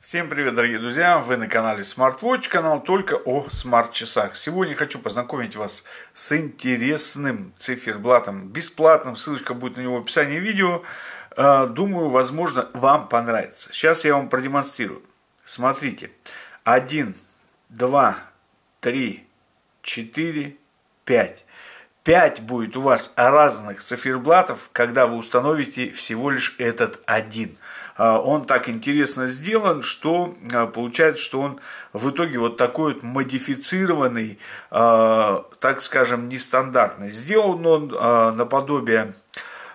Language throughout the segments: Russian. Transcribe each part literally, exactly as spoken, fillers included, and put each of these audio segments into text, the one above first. Всем привет, дорогие друзья! Вы на канале SmartWatch, канал только о смарт-часах. Сегодня хочу познакомить вас с интересным циферблатом, бесплатным, ссылочка будет на него в описании видео. Думаю, возможно, вам понравится. Сейчас я вам продемонстрирую. Смотрите. один, два, три, четыре, пять. пять будет у вас разных циферблатов, когда вы установите всего лишь этот один. Он так интересно сделан, что получается, что он в итоге вот такой вот модифицированный, так скажем, нестандартный. Сделан он наподобие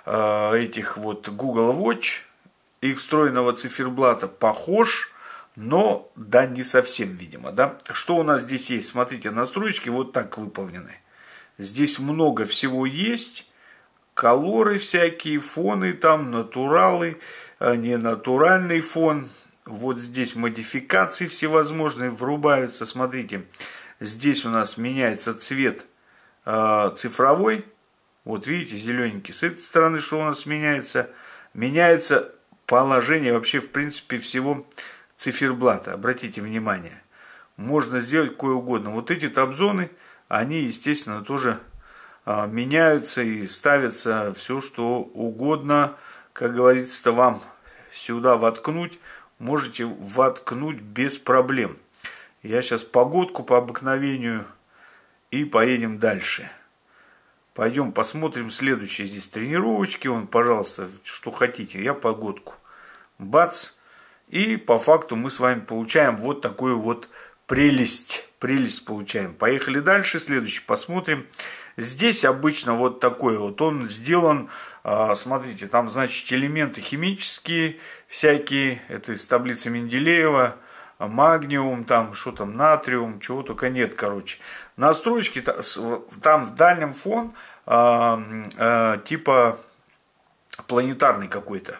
этих вот Google Watch, их встроенного циферблата похож, но да не совсем, видимо. Да? Что у нас здесь есть? Смотрите, настройки вот так выполнены. Здесь много всего есть. Колоры всякие, фоны там, натуралы, ненатуральный фон. Вот здесь модификации всевозможные врубаются. Смотрите, здесь у нас меняется цвет э, цифровой. Вот видите, зелененький. С этой стороны что у нас меняется? Меняется положение вообще, в принципе, всего циферблата. Обратите внимание. Можно сделать кое угодно. Вот эти табзоны, они, естественно, тоже э, меняются и ставятся все, что угодно, как говорится-то, вам сюда воткнуть. Можете воткнуть без проблем. Я сейчас погодку по обыкновению и поедем дальше. Пойдем посмотрим следующие здесь тренировочки. Вон, пожалуйста, что хотите. Я погодку. Бац. И по факту мы с вами получаем вот такую вот прелесть. Прелесть получаем. Поехали дальше. Следующий посмотрим. Здесь обычно вот такой вот. Он сделан, смотрите, там, значит, элементы химические всякие. Это из таблицы Менделеева. Магниум, там, что там, натриум, чего только нет, короче. Настройки там в дальнем фон типа планетарный какой-то.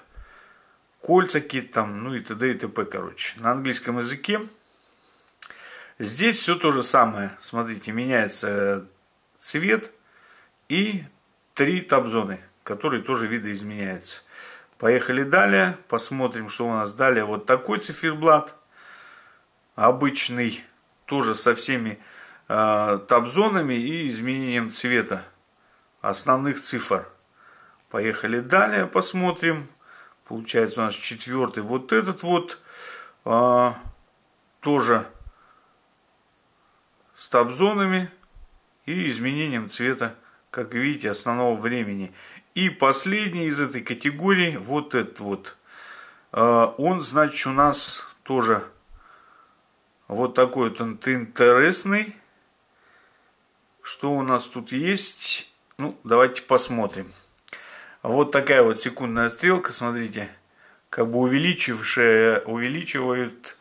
Кольца какие-то там, ну и т.д. и т.п. короче. На английском языке. Здесь все то же самое. Смотрите, меняется цвет и три табзоны, которые тоже видоизменяются. Поехали далее. Посмотрим, что у нас далее. Вот такой циферблат. Обычный. Тоже со всеми э, табзонами и изменением цвета основных цифр. Поехали далее. Посмотрим. Получается у нас четвертый. Вот этот вот. Э, тоже с табзонами и изменением цвета, как видите, основного времени. И последний из этой категории, вот этот вот. Он, значит, у нас тоже вот такой вот он интересный. Что у нас тут есть? Ну, давайте посмотрим. Вот такая вот секундная стрелка, смотрите, как бы увеличившая, увеличивают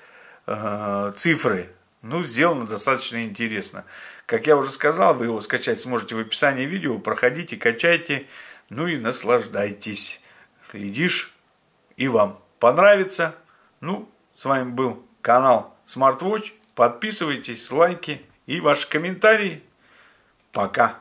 э, цифры. Ну, сделано достаточно интересно. Как я уже сказал, вы его скачать сможете в описании видео. Проходите, качайте, ну и наслаждайтесь. Глядишь, и вам понравится. Ну, с вами был канал SmartWatch. Подписывайтесь, лайки и ваши комментарии. Пока!